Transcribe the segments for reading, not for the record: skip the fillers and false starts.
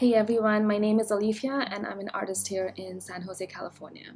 Hey everyone, my name is Alifia and I'm an artist here in San Jose, California.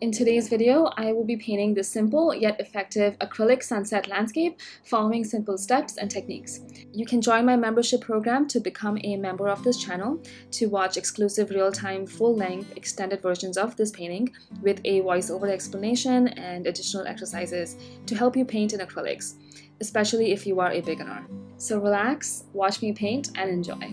In today's video, I will be painting this simple yet effective acrylic sunset landscape following simple steps and techniques. You can join my membership program to become a member of this channel to watch exclusive real-time full-length extended versions of this painting with a voiceover explanation and additional exercises to help you paint in acrylics, especially if you are a beginner. So relax, watch me paint and enjoy.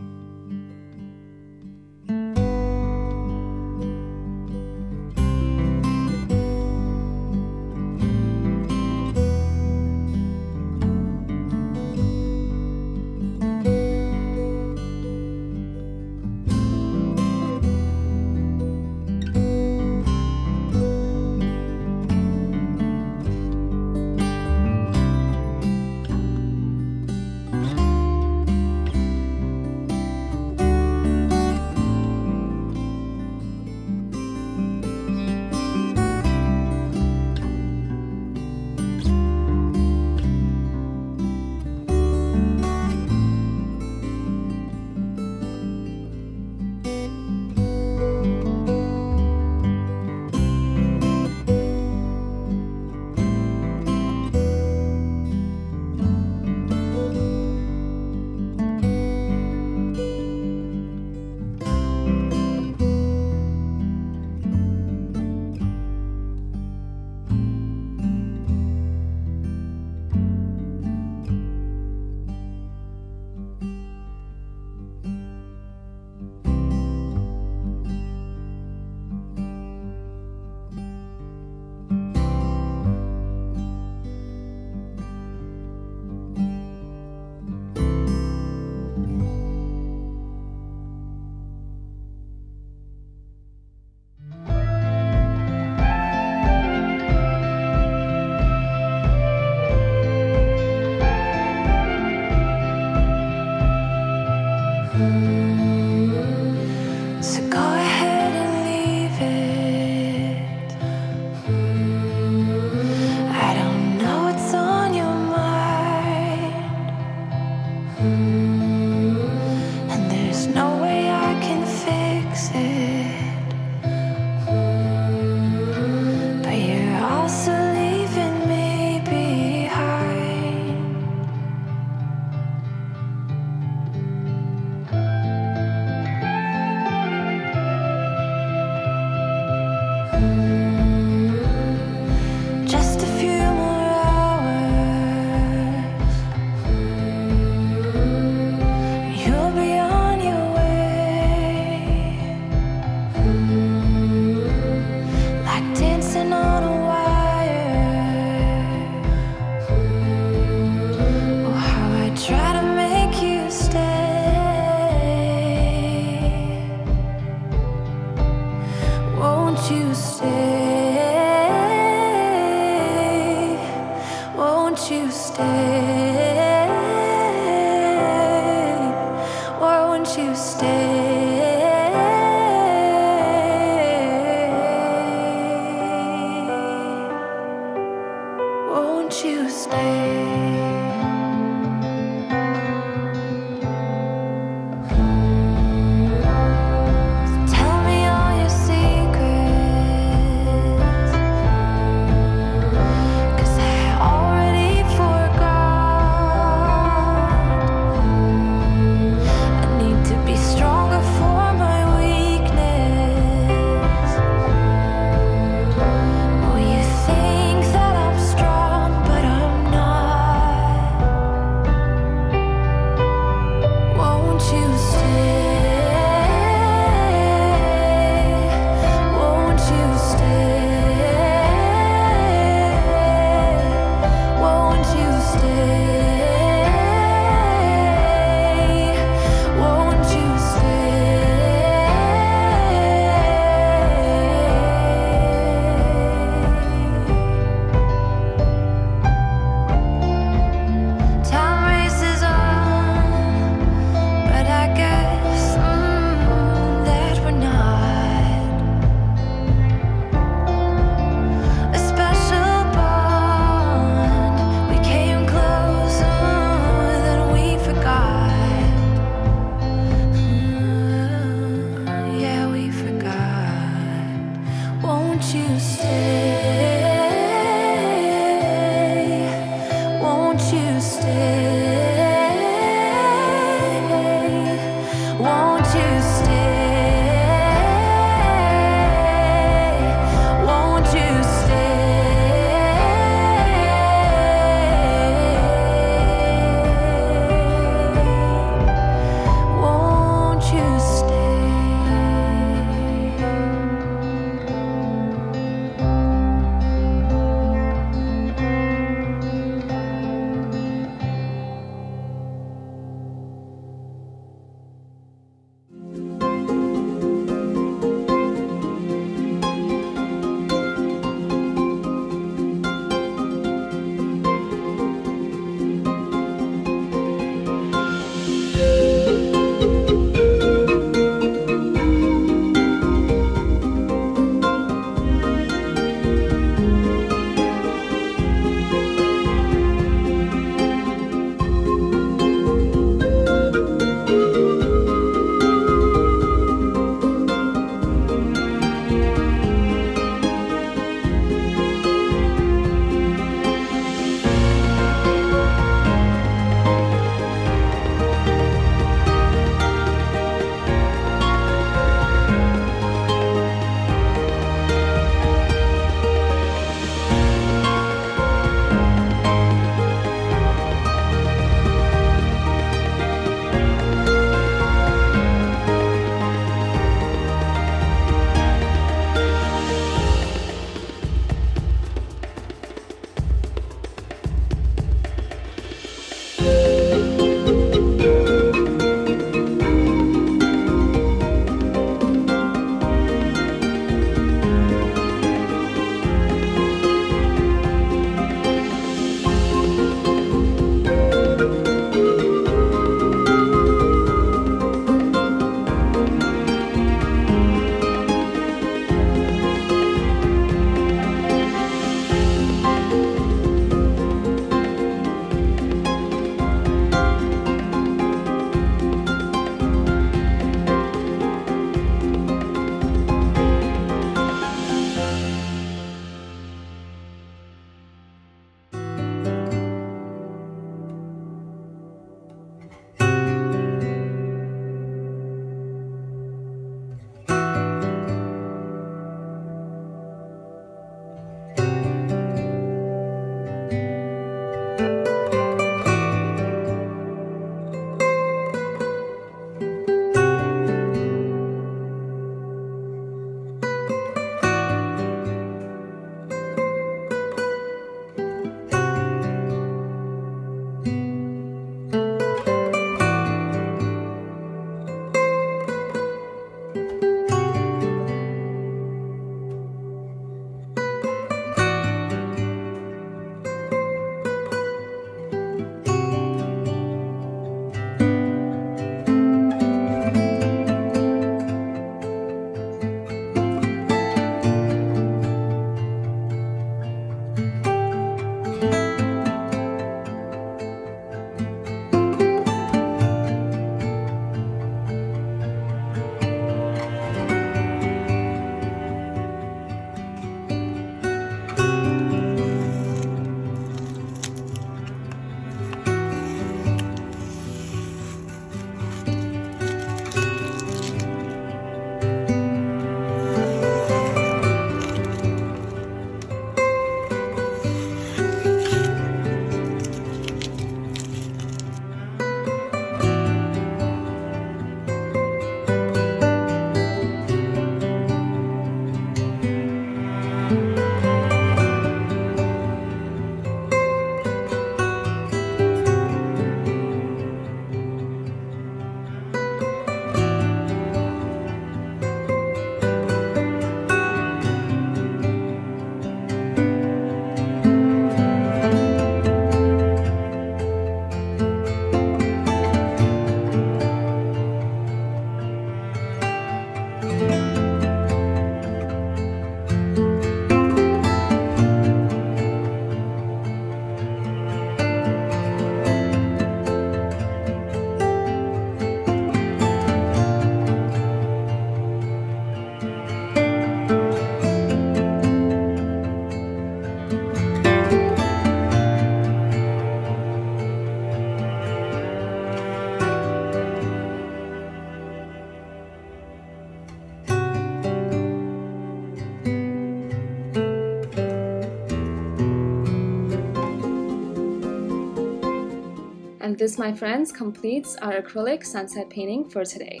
And this, my friends, completes our acrylic sunset painting for today.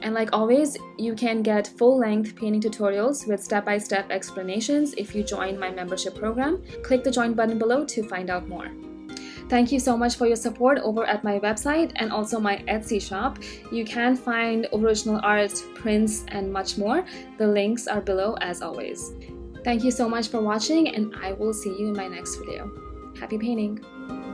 And like always, you can get full-length painting tutorials with step-by-step explanations if you join my membership program. Click the join button below to find out more. Thank you so much for your support over at my website and also my Etsy shop. You can find original art, prints, and much more. The links are below as always. Thank you so much for watching, and I will see you in my next video. Happy painting!